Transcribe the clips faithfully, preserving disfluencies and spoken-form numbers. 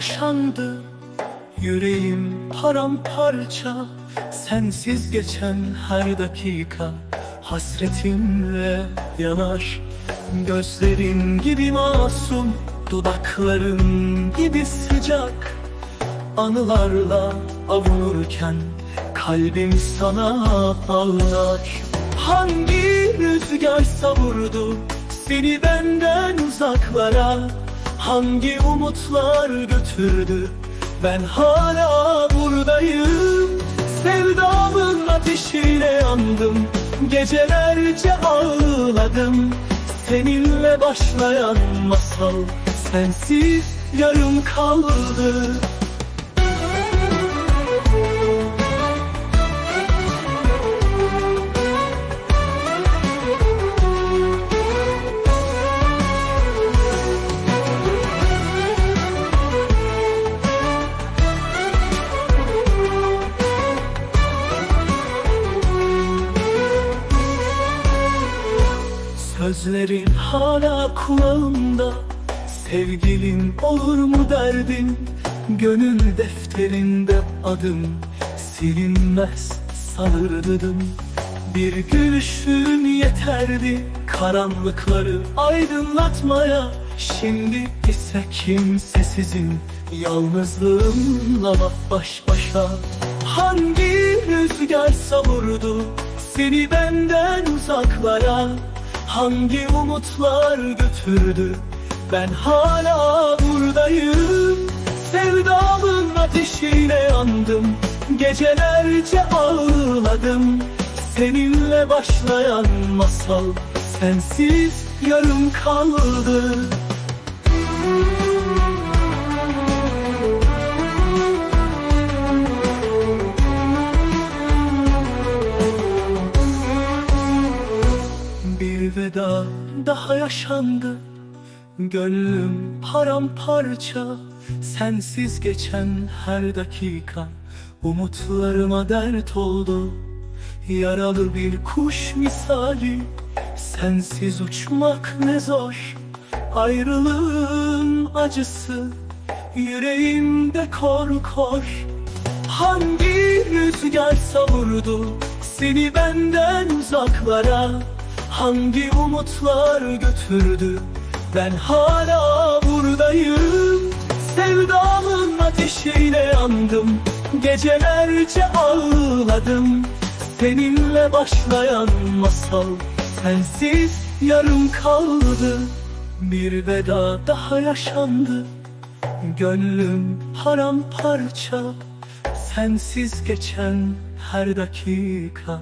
yaşandı. Yüreğim paramparça, sensiz geçen her dakika hasretimle yanar. Gözlerin gibi masum, dudakların gibi sıcak, anılarla avunurken kalbim sana ağlar. Hangi rüzgar savurdu seni benden uzaklara, hangi umutlar götürdü, ben hala buradayım. Sevdamın ateşiyle yandım, gecelerce ağladım. Seninle başlayan masal sensiz yarım kaldı. Sözlerin hala kulağımda, sevgilin olur mu derdin, gönül defterinde adım silinmez sanırdım. Bir gülüşün yeterdi karanlıkları aydınlatmaya, şimdi ise kimsesizim, yalnızlığımla baş başa. Hangi rüzgar savurdu seni benden uzaklara, hangi umutlar götürdü, ben hala buradayım. Sevdamın ateşiyle yandım, gecelerce ağladım. Seninle başlayan masal sensiz yarım kaldı. Bir veda daha yaşandı, gönlüm paramparça, sensiz geçen her dakika umutlarıma dert oldu. Yaralı bir kuş misali sensiz uçmak ne zor, ayrılığın acısı yüreğimde kor kor. Hangi rüzgar savurdu seni benden uzaklara, hangi umutlar götürdü, ben hala buradayım. Sevdamın ateşiyle yandım, gecelerce ağladım. Seninle başlayan masal sensiz yarım kaldı. Bir veda daha yaşandı, gönlüm paramparça, sensiz geçen her dakika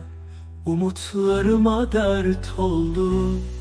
umutlarıma dert oldu.